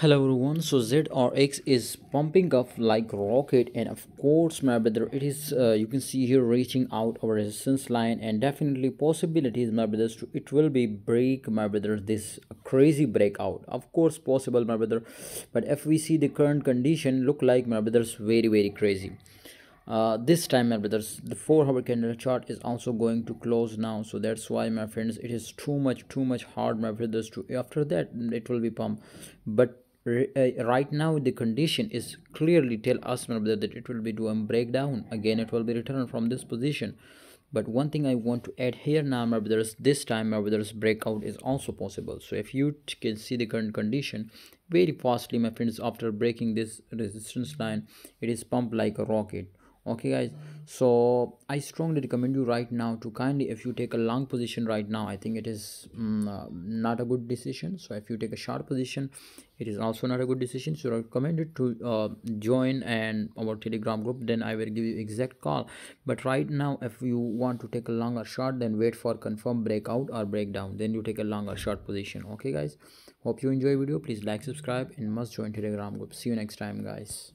Hello everyone, so zrx is pumping up like rocket, and of course my brother it is you can see here reaching out our resistance line, and definitely possibilities my brothers it will be break my brother this crazy breakout, of course possible my brother. But if we see the current condition look like my brothers very, very crazy. This time my brothers the 4-hour candle chart is also going to close now, so that's why my friends it is too much hard my brothers to, after that it will be pump. But right now the condition is clearly tell us my brother that it will be doing breakdown again, it will be returned from this position. But one thing I want to add here now my brothers, this time my brothers breakout is also possible. So if you can see the current condition very fastly my friends, after breaking this resistance line it is pumped like a rocket. Okay guys, so I strongly recommend you right now to kindly, if you take a long position right now I think it is not a good decision. So if you take a short position it is also not a good decision, so I recommend it to join and our Telegram group, then I will give you exact call. But right now if you want to take a longer short, then wait for confirm breakout or breakdown, then you take a longer short position. Okay guys, hope you enjoy video, please like, subscribe, and must join Telegram group. See you next time guys.